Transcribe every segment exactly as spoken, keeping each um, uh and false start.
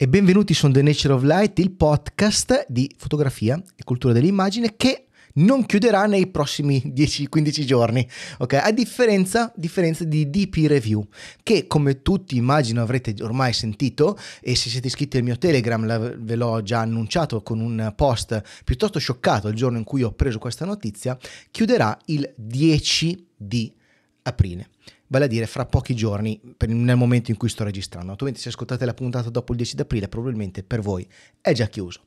E benvenuti su The Nature of Light, il podcast di fotografia e cultura dell'immagine che non chiuderà nei prossimi dieci quindici giorni, ok? A differenza, differenza di DPReview, che come tutti immagino avrete ormai sentito, e se siete iscritti al mio Telegram la, ve l'ho già annunciato con un post piuttosto scioccato il giorno in cui ho preso questa notizia, chiuderà il dieci di aprile. Vale a dire fra pochi giorni, per, nel momento in cui sto registrando. Altrimenti se ascoltate la puntata dopo il dieci d'aprile probabilmente per voi è già chiuso.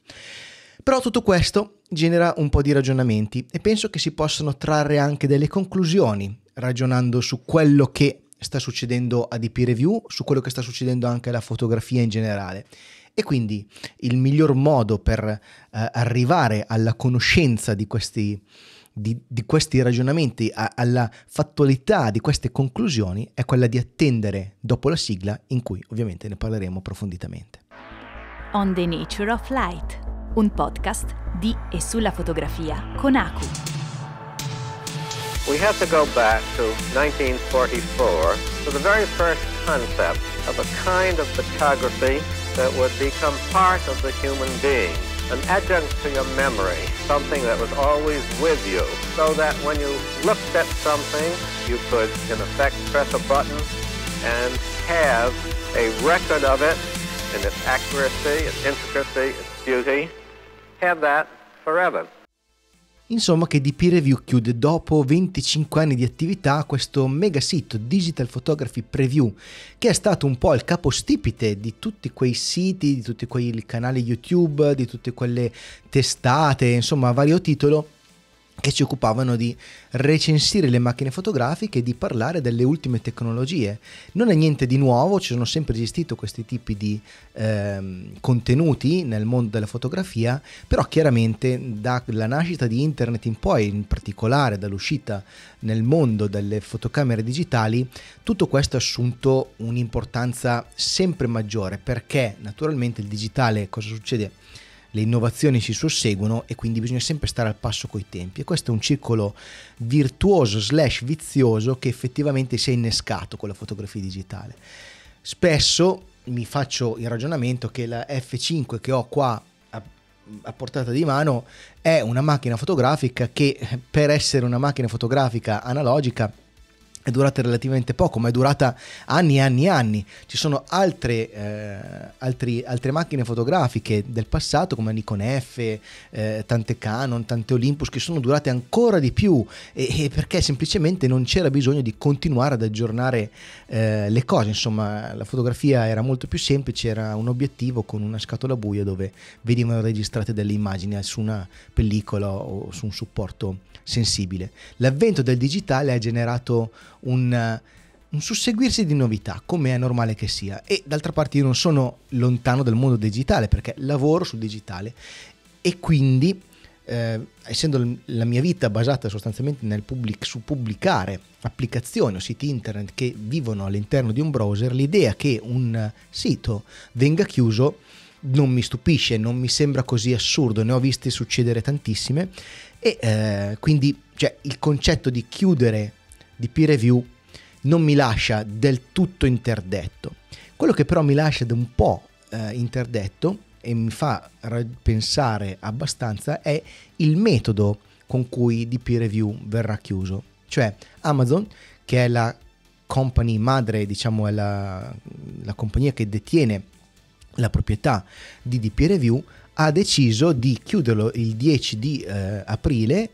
Però tutto questo genera un po' di ragionamenti e penso che si possano trarre anche delle conclusioni ragionando su quello che sta succedendo a DPReview, su quello che sta succedendo anche alla fotografia in generale. E quindi il miglior modo per eh, arrivare alla conoscenza di questi Di, di questi ragionamenti, a, alla fattualità di queste conclusioni, è quella di attendere dopo la sigla, in cui ovviamente ne parleremo approfonditamente. On the Nature of Light, un podcast di e sulla fotografia con A C U. We have to go back to nineteen forty-four for the very first concept of a kind of photography that would become part of the human being. An adjunct to your memory, something that was always with you, so that when you looked at something, you could, in effect, press a button and have a record of it in its accuracy, its intricacy, its beauty. Have that forever. Insomma, che DPReview chiude dopo venticinque anni di attività questo mega sito Digital Photography Preview, che è stato un po' il capostipite di tutti quei siti, di tutti quei canali YouTube, di tutte quelle testate, insomma a vario titolo, che ci occupavano di recensire le macchine fotografiche e di parlare delle ultime tecnologie. Non è niente di nuovo, ci sono sempre esistito questi tipi di eh, contenuti nel mondo della fotografia, però chiaramente dalla nascita di internet in poi, in particolare dall'uscita nel mondo delle fotocamere digitali, tutto questo ha assunto un'importanza sempre maggiore, perché naturalmente il digitale, cosa succede? Le innovazioni si susseguono e quindi bisogna sempre stare al passo coi tempi, e questo è un circolo virtuoso slash vizioso che effettivamente si è innescato con la fotografia digitale. Spesso mi faccio il ragionamento che la F cinque che ho qua a, a portata di mano è una macchina fotografica che, per essere una macchina fotografica analogica, è durata relativamente poco, ma è durata anni e anni e anni. Ci sono altre, eh, altri, altre macchine fotografiche del passato come Nikon F, eh, tante Canon, tante Olympus, che sono durate ancora di più e, e perché semplicemente non c'era bisogno di continuare ad aggiornare eh, le cose. Insomma, la fotografia era molto più semplice, era un obiettivo con una scatola buia dove venivano registrate delle immagini su una pellicola o su un supporto sensibile. L'avvento del digitale ha generato Un, un susseguirsi di novità, come è normale che sia, e d'altra parte io non sono lontano dal mondo digitale perché lavoro sul digitale, e quindi eh, essendo la mia vita basata sostanzialmente nel pubblic- su pubblicare applicazioni o siti internet che vivono all'interno di un browser, l'idea che un sito venga chiuso non mi stupisce, non mi sembra così assurdo, ne ho viste succedere tantissime, e eh, quindi cioè, il concetto di chiudere DPReview non mi lascia del tutto interdetto. Quello che però mi lascia un po' eh, interdetto e mi fa ra- pensare abbastanza è il metodo con cui DPReview verrà chiuso. Cioè Amazon, che è la company madre, diciamo è la, la compagnia che detiene la proprietà di DPReview, ha deciso di chiuderlo il dieci di aprile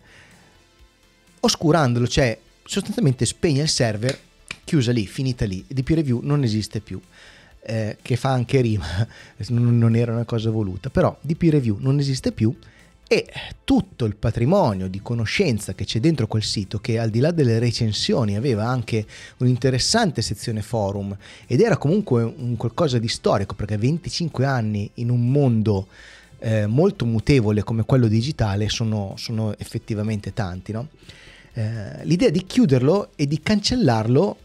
oscurandolo, cioè sostanzialmente spegne il server, chiusa lì, finita lì, DPReview non esiste più, eh, che fa anche rima, non era una cosa voluta, però DPReview non esiste più, e tutto il patrimonio di conoscenza che c'è dentro quel sito, che al di là delle recensioni aveva anche un'interessante sezione forum ed era comunque un qualcosa di storico, perché venticinque anni in un mondo eh, molto mutevole come quello digitale sono, sono effettivamente tanti, no? L'idea di chiuderlo e di cancellarlo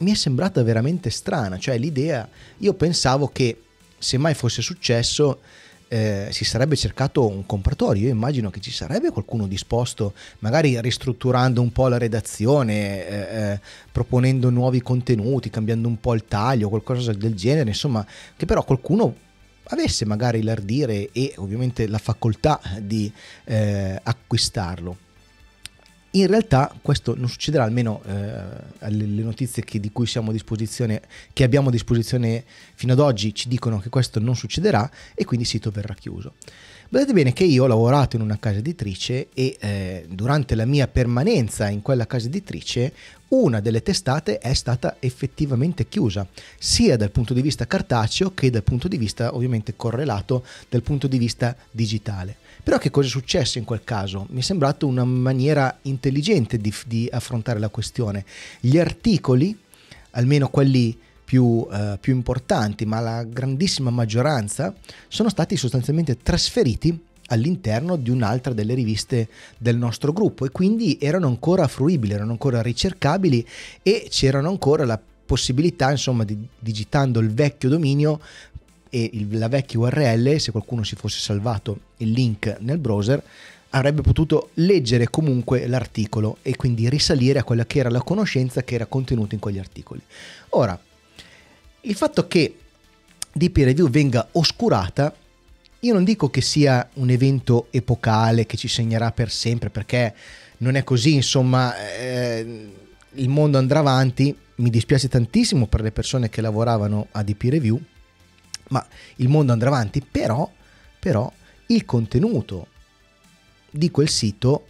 mi è sembrata veramente strana, cioè l'idea, io pensavo che se mai fosse successo eh, si sarebbe cercato un compratore, io immagino che ci sarebbe qualcuno disposto, magari ristrutturando un po' la redazione, eh, eh, proponendo nuovi contenuti, cambiando un po' il taglio, qualcosa del genere, insomma, che però qualcuno avesse magari l'ardire e ovviamente la facoltà di eh, acquistarlo. In realtà questo non succederà, almeno eh, alle notizie che, di cui siamo a disposizione, che abbiamo a disposizione fino ad oggi, ci dicono che questo non succederà e quindi il sito verrà chiuso. Vedete bene che io ho lavorato in una casa editrice e eh, durante la mia permanenza in quella casa editrice una delle testate è stata effettivamente chiusa, sia dal punto di vista cartaceo che dal punto di vista ovviamente correlato dal punto di vista digitale. Però che cosa è successo in quel caso? Mi è sembrato una maniera intelligente di, di affrontare la questione. Gli articoli, almeno quelli più, eh, più importanti, ma la grandissima maggioranza, sono stati sostanzialmente trasferiti all'interno di un'altra delle riviste del nostro gruppo e quindi erano ancora fruibili, erano ancora ricercabili e c'erano ancora la possibilità, insomma, di, digitando il vecchio dominio e il, la vecchia U R L, se qualcuno si fosse salvato il link nel browser, avrebbe potuto leggere comunque l'articolo e quindi risalire a quella che era la conoscenza che era contenuta in quegli articoli. Ora, il fatto che D P Review venga oscurata, io non dico che sia un evento epocale che ci segnerà per sempre, perché non è così, insomma, eh, il mondo andrà avanti. Mi dispiace tantissimo per le persone che lavoravano a D P Review, ma il mondo andrà avanti, però, però il contenuto di quel sito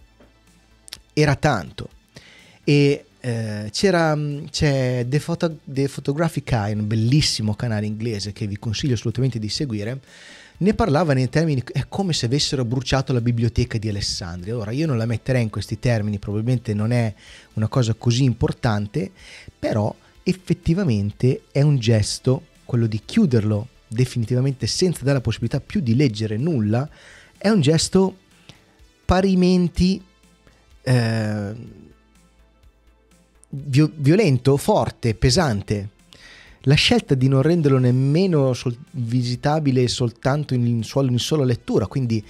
era tanto e Eh, c'era c'è The, Photo, The Photographic Eye, un bellissimo canale inglese che vi consiglio assolutamente di seguire. Ne parlava nei termini, è come se avessero bruciato la biblioteca di Alessandria. Ora io non la metterei in questi termini, probabilmente non è una cosa così importante, però effettivamente è un gesto, quello di chiuderlo definitivamente senza dare la possibilità più di leggere nulla, è un gesto parimenti eh, violento, forte, pesante. La scelta di non renderlo nemmeno sol visitabile soltanto in, suolo, in sola lettura, quindi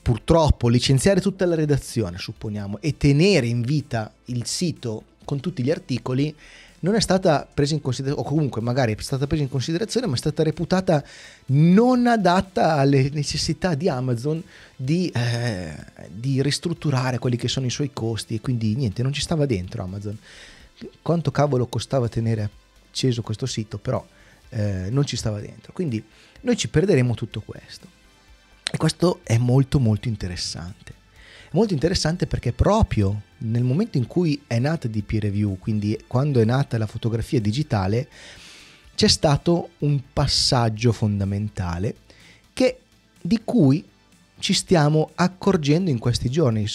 purtroppo licenziare tutta la redazione, supponiamo, e tenere in vita il sito con tutti gli articoli non è stata presa in considerazione, o comunque magari è stata presa in considerazione ma è stata reputata non adatta alle necessità di Amazon di, eh, di ristrutturare quelli che sono i suoi costi, e quindi niente, non ci stava dentro Amazon. Quanto cavolo costava tenere acceso questo sito, però eh, non ci stava dentro, quindi noi ci perderemo tutto questo, e questo è molto molto interessante. Molto interessante perché proprio nel momento in cui è nata D P Review, quindi quando è nata la fotografia digitale, c'è stato un passaggio fondamentale che, di cui ci stiamo accorgendo in questi giorni.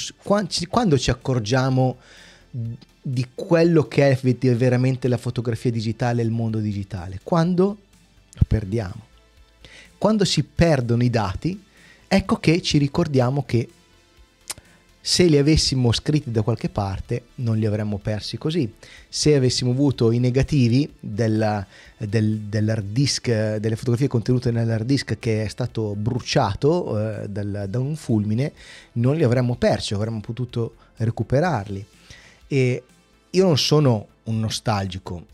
Quando ci accorgiamo di quello che è veramente la fotografia digitale e il mondo digitale? Quando lo perdiamo. Quando si perdono i dati, ecco che ci ricordiamo che se li avessimo scritti da qualche parte non li avremmo persi così. Se avessimo avuto i negativi della, del, dell'hard disk, delle fotografie contenute nell'hard disk che è stato bruciato eh, dal, da un fulmine, non li avremmo persi, avremmo potuto recuperarli. E io non sono un nostalgico,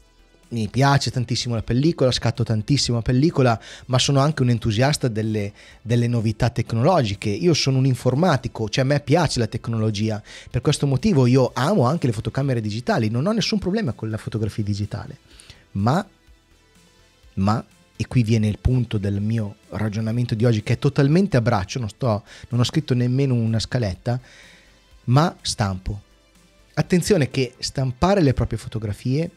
mi piace tantissimo la pellicola, scatto tantissimo la pellicola, ma sono anche un entusiasta delle, delle novità tecnologiche. Io sono un informatico, cioè a me piace la tecnologia, per questo motivo io amo anche le fotocamere digitali, non ho nessun problema con la fotografia digitale, ma, ma e qui viene il punto del mio ragionamento di oggi, che è totalmente a braccio, non, sto, non ho scritto nemmeno una scaletta, ma stampo. Attenzione che stampare le proprie fotografie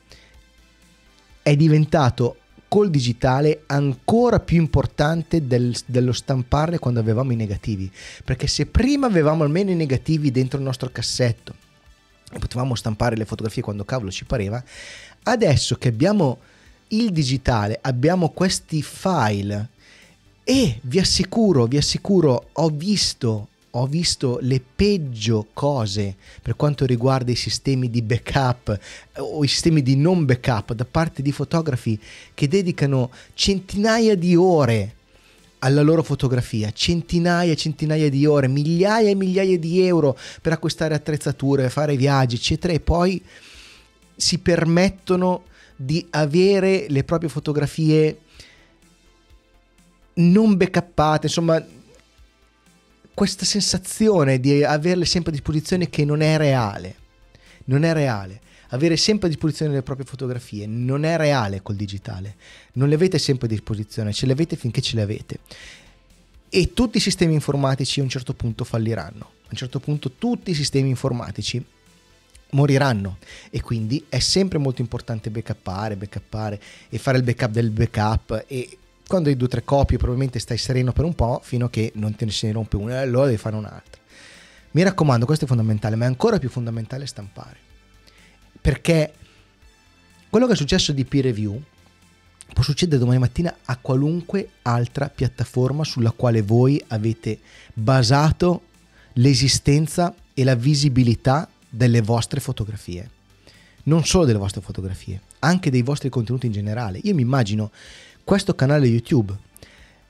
è diventato col digitale ancora più importante del, dello stamparle quando avevamo i negativi, perché se prima avevamo almeno i negativi dentro il nostro cassetto e potevamo stampare le fotografie quando cavolo ci pareva, adesso che abbiamo il digitale abbiamo questi file e vi assicuro, vi assicuro, ho visto Ho visto le peggio cose per quanto riguarda i sistemi di backup o i sistemi di non backup da parte di fotografi che dedicano centinaia di ore alla loro fotografia, centinaia e centinaia di ore, migliaia e migliaia di euro per acquistare attrezzature, fare viaggi, eccetera, e poi si permettono di avere le proprie fotografie non backuppate, insomma questa sensazione di averle sempre a disposizione, che non è reale, non è reale. Avere sempre a disposizione le proprie fotografie non è reale col digitale, non le avete sempre a disposizione, ce le avete finché ce le avete. E tutti i sistemi informatici a un certo punto falliranno, a un certo punto tutti i sistemi informatici moriranno, e quindi è sempre molto importante backuppare, backuppare e fare il backup del backup. E quando hai due o tre copie probabilmente stai sereno per un po', fino a che non te ne si rompe una, allora devi fare un'altra. Mi raccomando, questo è fondamentale, ma è ancora più fondamentale stampare, perché quello che è successo di DPReview può succedere domani mattina a qualunque altra piattaforma sulla quale voi avete basato l'esistenza e la visibilità delle vostre fotografie. Non solo delle vostre fotografie, anche dei vostri contenuti in generale. Io mi immagino questo canale YouTube.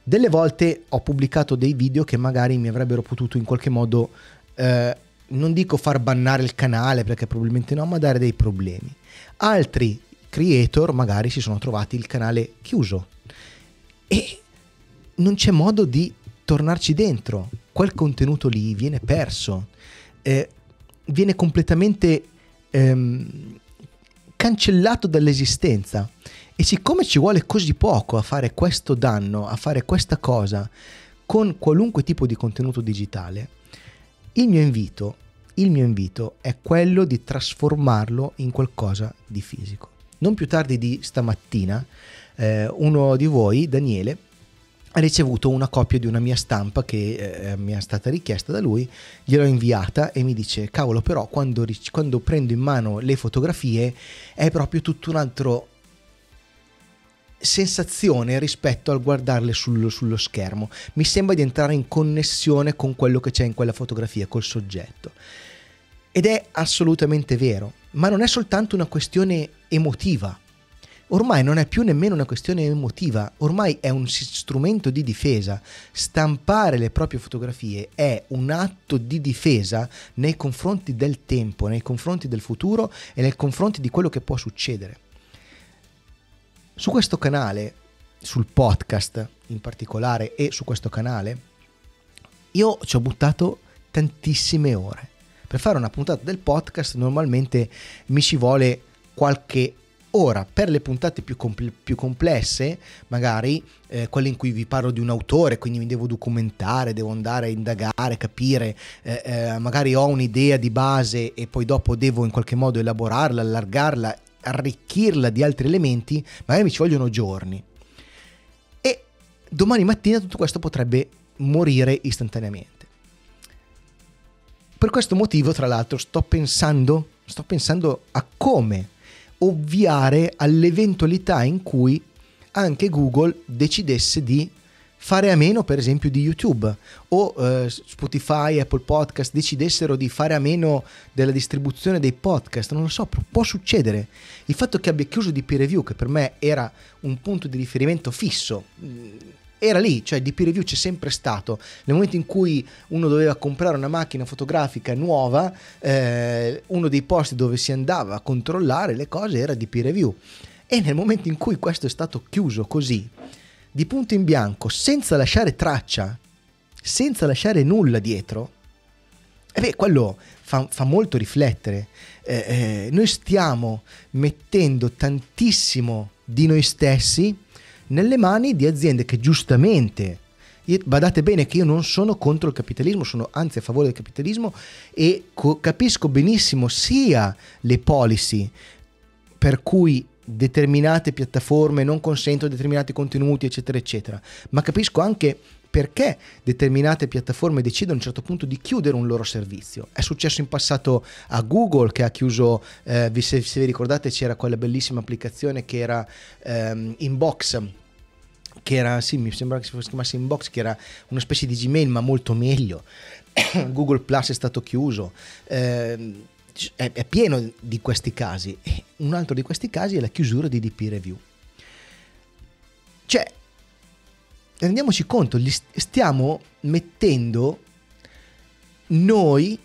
Delle volte ho pubblicato dei video che magari mi avrebbero potuto in qualche modo, eh, non dico far bannare il canale, perché probabilmente no, ma dare dei problemi. Altri creator magari si sono trovati il canale chiuso e non c'è modo di tornarci dentro, quel contenuto lì viene perso, eh, viene completamente ehm, cancellato dall'esistenza. E siccome ci vuole così poco a fare questo danno, a fare questa cosa con qualunque tipo di contenuto digitale, il mio invito, il mio invito è quello di trasformarlo in qualcosa di fisico. Non più tardi di stamattina, eh, uno di voi, Daniele, ha ricevuto una copia di una mia stampa che eh, mi è stata richiesta da lui, gliel'ho inviata e mi dice: cavolo, però quando, quando prendo in mano le fotografie è proprio tutto un altro sensazione rispetto al guardarle sullo, sullo schermo, mi sembra di entrare in connessione con quello che c'è in quella fotografia, col soggetto. Ed è assolutamente vero, ma non è soltanto una questione emotiva, ormai non è più nemmeno una questione emotiva, ormai è un strumento di difesa. Stampare le proprie fotografie è un atto di difesa nei confronti del tempo, nei confronti del futuro e nei confronti di quello che può succedere. Su questo canale, sul podcast in particolare e su questo canale, io ci ho buttato tantissime ore. Per fare una puntata del podcast normalmente mi ci vuole qualche ora, per le puntate più, compl più complesse, magari eh, quelle in cui vi parlo di un autore, quindi mi devo documentare, devo andare a indagare, capire, eh, eh, magari ho un'idea di base e poi dopo devo in qualche modo elaborarla, allargarla, arricchirla di altri elementi, magari mi ci vogliono giorni. E domani mattina tutto questo potrebbe morire istantaneamente. Per questo motivo, tra l'altro, sto pensando, sto pensando a come ovviare all'eventualità in cui anche Google decidesse di fare a meno, per esempio, di YouTube, o eh, Spotify, Apple Podcast decidessero di fare a meno della distribuzione dei podcast. Non lo so, può succedere. Il fatto che abbia chiuso DPReview, che per me era un punto di riferimento fisso, era lì, cioè DPReview c'è sempre stato. Nel momento in cui uno doveva comprare una macchina fotografica nuova, eh, uno dei posti dove si andava a controllare le cose era DPReview. E nel momento in cui questo è stato chiuso così, di punto in bianco, senza lasciare traccia, senza lasciare nulla dietro, e beh, quello fa, fa molto riflettere. Eh, eh, noi stiamo mettendo tantissimo di noi stessi nelle mani di aziende che, giustamente, badate bene che io non sono contro il capitalismo, sono anzi a favore del capitalismo e capisco benissimo sia le policy per cui determinate piattaforme non consentono determinati contenuti, eccetera eccetera, ma capisco anche perché determinate piattaforme decidono a un certo punto di chiudere un loro servizio. È successo in passato a Google, che ha chiuso, eh, se, se vi ricordate c'era quella bellissima applicazione che era ehm, Inbox, che era, sì, mi sembra che si chiamasse Inbox, che era una specie di Gmail ma molto meglio. Google Plus è stato chiuso, eh, è, è pieno di questi casi. Un altro di questi casi è la chiusura di DPReview. Cioè, rendiamoci conto, gli stiamo mettendo noi,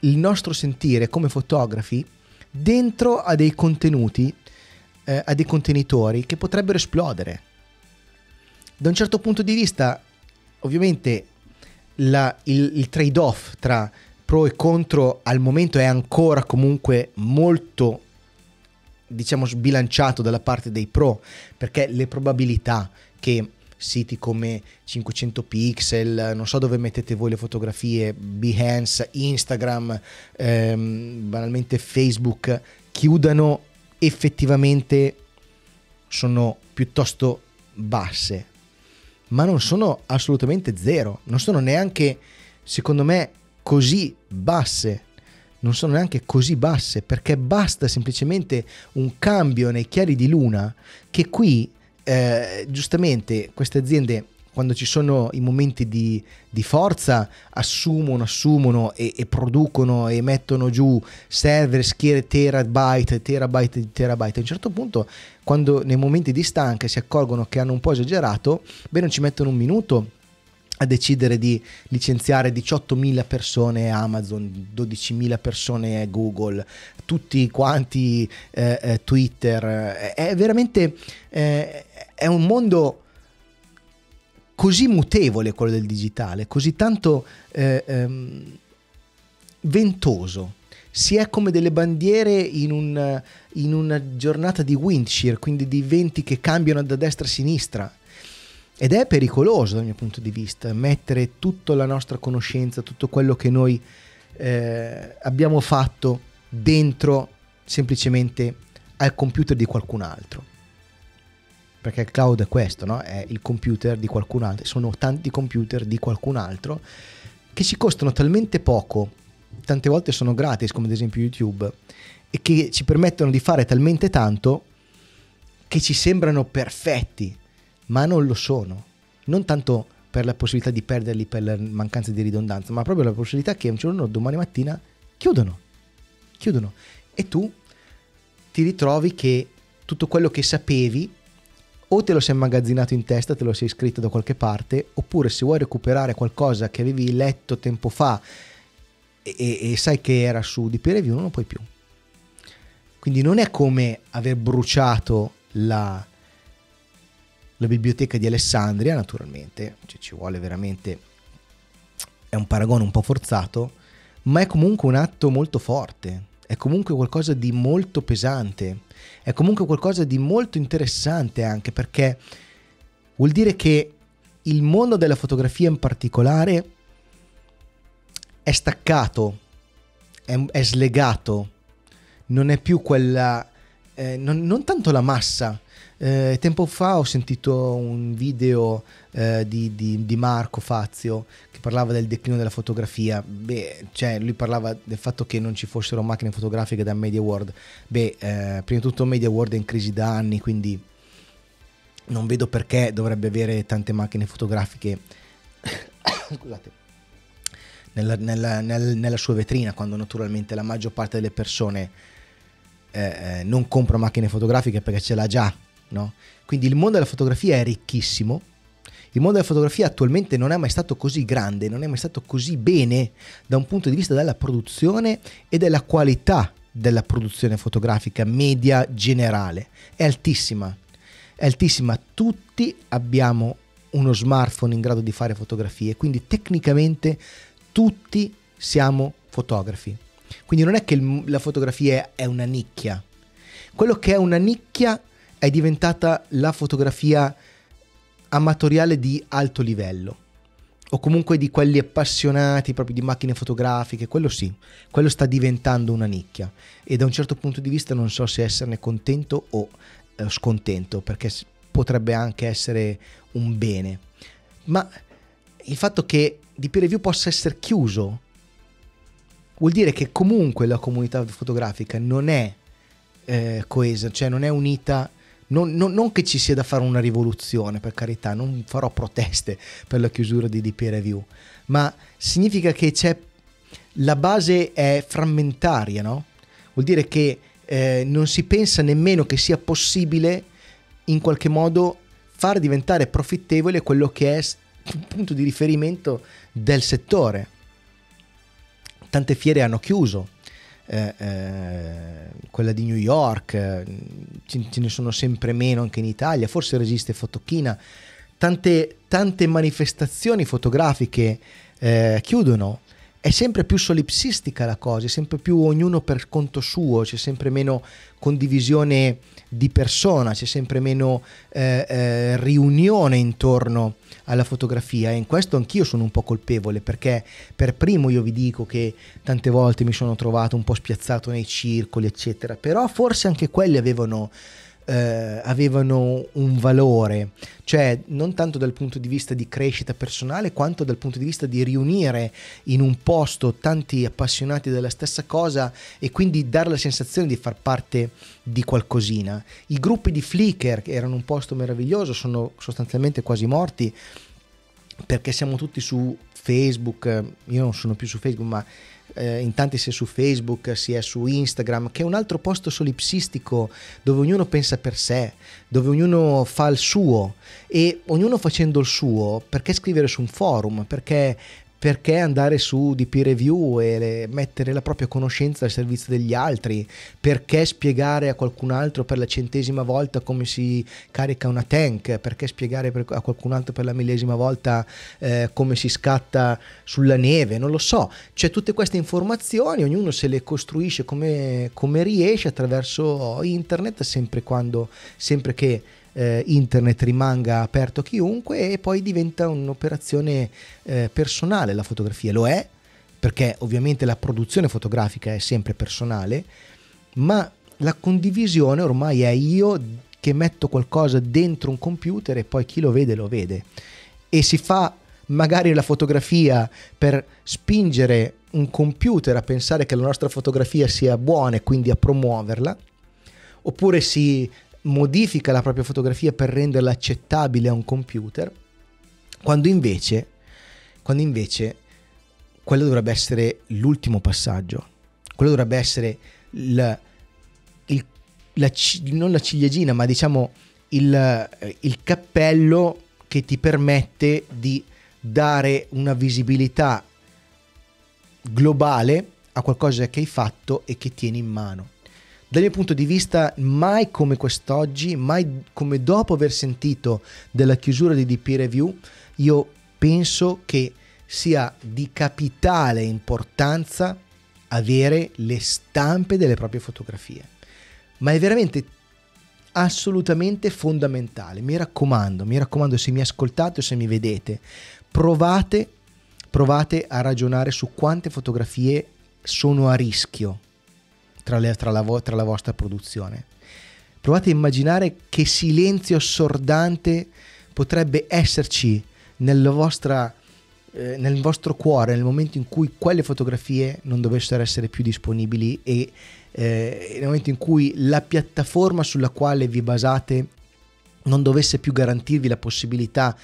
il nostro sentire come fotografi, dentro a dei contenuti, eh, a dei contenitori che potrebbero esplodere. Da un certo punto di vista, ovviamente, la, il, il trade-off tra pro e contro al momento è ancora comunque molto, diciamo, sbilanciato dalla parte dei pro, perché le probabilità che siti come cinquecento pixel, non so dove mettete voi le fotografie, Behance, Instagram, ehm, banalmente Facebook, chiudano effettivamente sono piuttosto basse, ma non sono assolutamente zero, non sono neanche, secondo me, così basse, non sono neanche così basse, perché basta semplicemente un cambio nei chiari di luna, che qui eh, giustamente queste aziende, quando ci sono i momenti di, di forza, assumono, assumono e, e producono e mettono giù server, schiere, terabyte, terabyte di terabyte. A un certo punto, quando nei momenti di stanca si accorgono che hanno un po' esagerato, beh, non ci mettono un minuto a decidere di licenziare diciottomila persone Amazon, dodicimila persone Google, tutti quanti eh, eh, Twitter. È veramente eh, è un mondo così mutevole quello del digitale, così tanto eh, ehm, ventoso. Si è come delle bandiere in, un, in una giornata di wind shear, quindi di venti che cambiano da destra a sinistra. Ed è pericoloso dal mio punto di vista mettere tutta la nostra conoscenza, tutto quello che noi eh, abbiamo fatto dentro semplicemente al computer di qualcun altro. Perché il cloud è questo, no? È il computer di qualcun altro. Sono tanti computer di qualcun altro che ci costano talmente poco, tante volte sono gratis, come ad esempio YouTube, e che ci permettono di fare talmente tanto che ci sembrano perfetti. Ma non lo sono, non tanto per la possibilità di perderli per la mancanza di ridondanza, ma proprio la possibilità che un giorno, domani mattina, chiudono, chiudono. E tu ti ritrovi che tutto quello che sapevi o te lo sei immagazzinato in testa, te lo sei scritto da qualche parte, oppure se vuoi recuperare qualcosa che avevi letto tempo fa e, e, e sai che era su DPReview, non lo puoi più. Quindi non è come aver bruciato la... la biblioteca di Alessandria, naturalmente, cioè ci vuole veramente, è un paragone un po' forzato, ma è comunque un atto molto forte, è comunque qualcosa di molto pesante, è comunque qualcosa di molto interessante anche, perché vuol dire che il mondo della fotografia in particolare è staccato, è, è slegato, non è più quella, eh, non, non tanto la massa. Eh, tempo fa ho sentito un video eh, di, di, di Marco Fazio che parlava del declino della fotografia. Beh, cioè lui parlava del fatto che non ci fossero macchine fotografiche da Media World. Beh, eh, prima di tutto Media World è in crisi da anni, quindi non vedo perché dovrebbe avere tante macchine fotografiche scusate, nella, nella, nel, nella sua vetrina, quando naturalmente la maggior parte delle persone eh, non compra macchine fotografiche perché ce l'ha già. No? Quindi il mondo della fotografia è ricchissimo, il mondo della fotografia attualmente non è mai stato così grande, non è mai stato così bene da un punto di vista della produzione e della qualità della produzione fotografica media generale, è altissima, è altissima, tutti abbiamo uno smartphone in grado di fare fotografie, quindi tecnicamente tutti siamo fotografi, quindi non è che il, la fotografia è una nicchia, quello che è una nicchia è diventata la fotografia amatoriale di alto livello, o comunque di quelli appassionati proprio di macchine fotografiche, quello sì, quello sta diventando una nicchia, e da un certo punto di vista non so se esserne contento o eh, scontento, perché potrebbe anche essere un bene, ma il fatto che DPReview possa essere chiuso vuol dire che comunque la comunità fotografica non è eh, coesa, cioè non è unita. Non, non, non che ci sia da fare una rivoluzione, per carità, non farò proteste per la chiusura di DPReview, ma significa che c'è, la base è frammentaria, no? Vuol dire che eh, non si pensa nemmeno che sia possibile in qualche modo far diventare profittevole quello che è il punto di riferimento del settore. Tante fiere hanno chiuso. Eh, eh, quella di New York, eh, ce, ce ne sono sempre meno anche in Italia, forse resiste Fotochina tante, tante manifestazioni fotografiche eh, chiudono, è sempre più solipsistica la cosa, è sempre più ognuno per conto suo, c'è sempre meno condivisione di persona, c'è sempre meno eh, eh, riunione intorno alla fotografia, e in questo anch'io sono un po' colpevole, perché per primo io vi dico che tante volte mi sono trovato un po' spiazzato nei circoli eccetera, però forse anche quelli avevano Eh, avevano un valore, cioè non tanto dal punto di vista di crescita personale quanto dal punto di vista di riunire in un posto tanti appassionati della stessa cosa e quindi dare la sensazione di far parte di qualcosina. I gruppi di Flickr, che erano un posto meraviglioso, sono sostanzialmente quasi morti, perché siamo tutti su Facebook, io non sono più su Facebook, ma Eh, in tanti si è su Facebook, si è su Instagram, che è un altro posto solipsistico dove ognuno pensa per sé, dove ognuno fa il suo, e ognuno facendo il suo, perché scrivere su un forum, perché, perché andare su D P Review e le, mettere la propria conoscenza al servizio degli altri, perché spiegare a qualcun altro per la centesima volta come si carica una tank, perché spiegare per, a qualcun altro per la millesima volta eh, come si scatta sulla neve, non lo so. Cioè tutte queste informazioni ognuno se le costruisce come, come riesce attraverso internet, sempre, quando, sempre che Eh, internet rimanga aperto a chiunque, e poi diventa un'operazione eh, personale la fotografia. Lo è, perché ovviamente la produzione fotografica è sempre personale, ma la condivisione ormai è io che metto qualcosa dentro un computer e poi chi lo vede lo vede, e si fa magari la fotografia per spingere un computer a pensare che la nostra fotografia sia buona e quindi a promuoverla, oppure si modifica la propria fotografia per renderla accettabile a un computer, quando invece, quando invece quello dovrebbe essere l'ultimo passaggio, quello dovrebbe essere il, il, la, non la ciliegina, ma diciamo il, il cappello che ti permette di dare una visibilità globale a qualcosa che hai fatto e che tieni in mano. Dal mio punto di vista, mai come quest'oggi, mai come dopo aver sentito della chiusura di D P Review, io penso che sia di capitale importanza avere le stampe delle proprie fotografie. Ma è veramente assolutamente fondamentale. Mi raccomando, mi raccomando, se mi ascoltate o se mi vedete, provate, provate a ragionare su quante fotografie sono a rischio Tra, le, tra, la vo- tra la vostra produzione. Provate a immaginare che silenzio assordante potrebbe esserci nella vostra, eh, nel vostro cuore nel momento in cui quelle fotografie non dovessero essere più disponibili, e eh, nel momento in cui la piattaforma sulla quale vi basate non dovesse più garantirvi la possibilità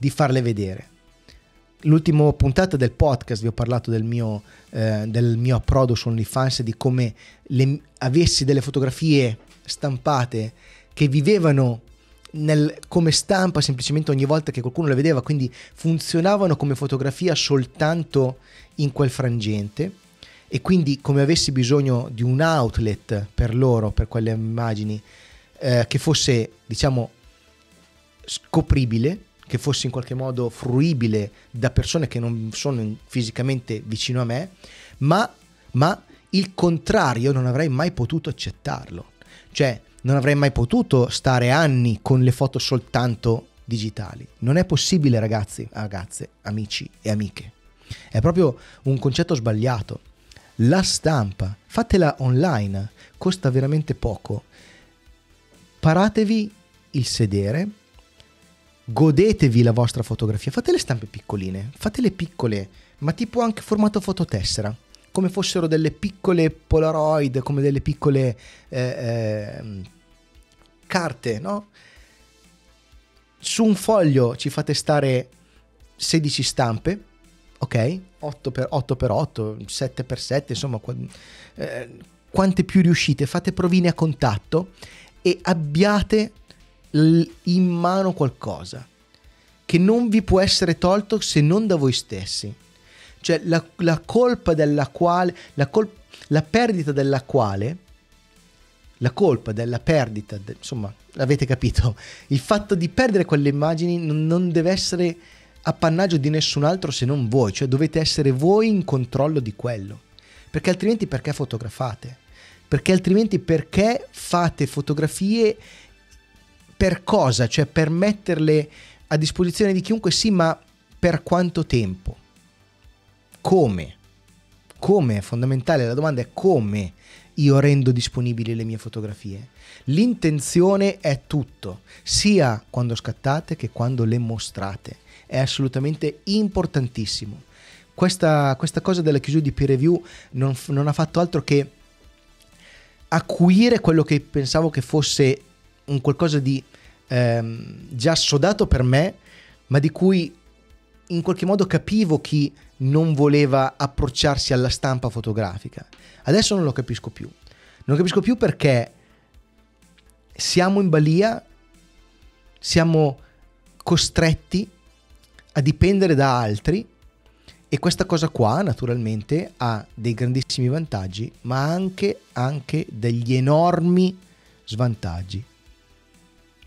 di farle vedere. L'ultima puntata del podcast vi ho parlato del mio, eh, del mio approdo su OnlyFans, di come le, avessi delle fotografie stampate che vivevano nel, come stampa semplicemente ogni volta che qualcuno le vedeva, quindi funzionavano come fotografia soltanto in quel frangente, e quindi come avessi bisogno di un outlet per loro, per quelle immagini, eh, che fosse, diciamo, scopribile, che fosse in qualche modo fruibile da persone che non sono fisicamente vicino a me, ma, ma il contrario non avrei mai potuto accettarlo. Cioè non avrei mai potuto stare anni con le foto soltanto digitali. Non è possibile, ragazzi, ragazze, amici e amiche. È proprio un concetto sbagliato. La stampa, fatela online, costa veramente poco. Paratevi il sedere, godetevi la vostra fotografia, fate le stampe piccoline, fatele piccole, ma tipo anche formato fototessera, come fossero delle piccole Polaroid, come delle piccole eh, eh, carte, no? Su un foglio ci fate stare sedici stampe, ok? otto per otto per otto, sette per sette, insomma, eh, quante più riuscite, fate provine a contatto e abbiate in mano qualcosa che non vi può essere tolto se non da voi stessi. Cioè la, la colpa della quale la, colp- la perdita della quale la colpa della perdita, de, insomma, avete capito, il fatto di perdere quelle immagini non, non deve essere appannaggio di nessun altro se non voi, cioè dovete essere voi in controllo di quello, perché altrimenti perché fotografate? Perché altrimenti perché fate fotografie per cosa? Cioè per metterle a disposizione di chiunque, sì, ma per quanto tempo? Come? Come? È fondamentale, la domanda è come io rendo disponibili le mie fotografie. L'intenzione è tutto, sia quando scattate che quando le mostrate. È assolutamente importantissimo. Questa, questa cosa della chiusura di DPReview non, non ha fatto altro che acuire quello che pensavo che fosse un qualcosa di ehm, già sodato per me, ma di cui in qualche modo capivo chi non voleva approcciarsi alla stampa fotografica. Adesso non lo capisco più. Non capisco più perché siamo in balia, siamo costretti a dipendere da altri, e questa cosa qua naturalmente ha dei grandissimi vantaggi, ma anche, anche degli enormi svantaggi.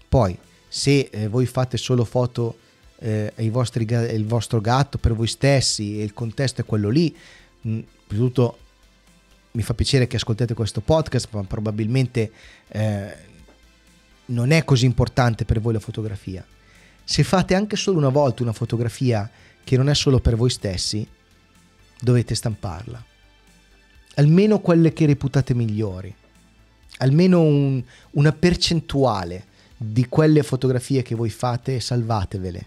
Poi se eh, voi fate solo foto eh, ai vostri, il vostro gatto per voi stessi e il contesto è quello lì, mh, prima di tutto mi fa piacere che ascoltate questo podcast, ma probabilmente eh, non è così importante per voi la fotografia. Se fate anche solo una volta una fotografia che non è solo per voi stessi, dovete stamparla. Almeno quelle che reputate migliori. Almeno un, una percentuale di quelle fotografie che voi fate, salvatevele.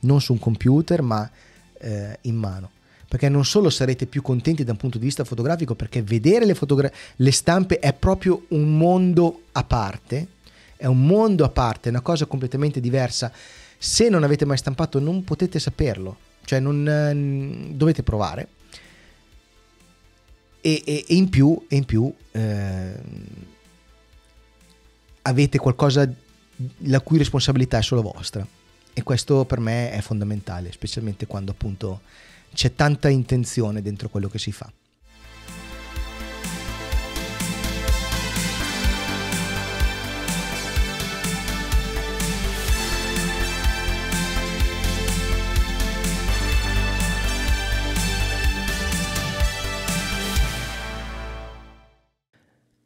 Non su un computer, ma eh, in mano. Perché non solo sarete più contenti da un punto di vista fotografico, perché vedere le, fotogra- le stampe è proprio un mondo a parte. È un mondo a parte, è una cosa completamente diversa. Se non avete mai stampato non potete saperlo, cioè non dovete provare. E, e, e in più, e in più eh, avete qualcosa la cui responsabilità è solo vostra. E questo per me è fondamentale, specialmente quando appunto c'è tanta intenzione dentro quello che si fa.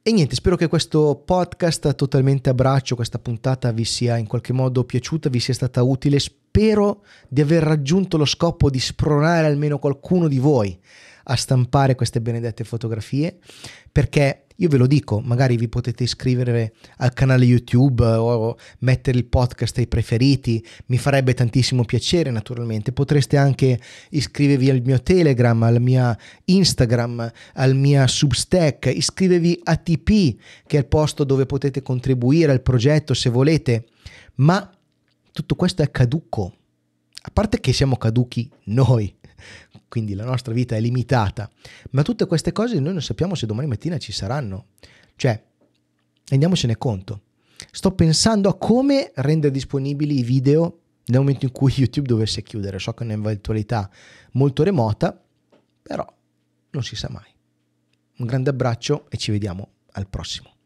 E niente, spero che questo podcast totalmente a braccio, questa puntata vi sia in qualche modo piaciuta, vi sia stata utile. Spero di aver raggiunto lo scopo di spronare almeno qualcuno di voi a stampare queste benedette fotografie, perché io ve lo dico, magari vi potete iscrivere al canale YouTube o mettere il podcast ai preferiti, mi farebbe tantissimo piacere naturalmente. Potreste anche iscrivervi al mio Telegram, al mio Instagram, al mio Substack, iscrivervi a Tipeee, che è il posto dove potete contribuire al progetto se volete, ma tutto questo è caduco. A parte che siamo caduchi noi, quindi la nostra vita è limitata, ma tutte queste cose noi non sappiamo se domani mattina ci saranno, cioè rendiamocene conto. Sto pensando a come rendere disponibili i video nel momento in cui YouTube dovesse chiudere. So che è un'eventualità molto remota, però non si sa mai. Un grande abbraccio e ci vediamo al prossimo.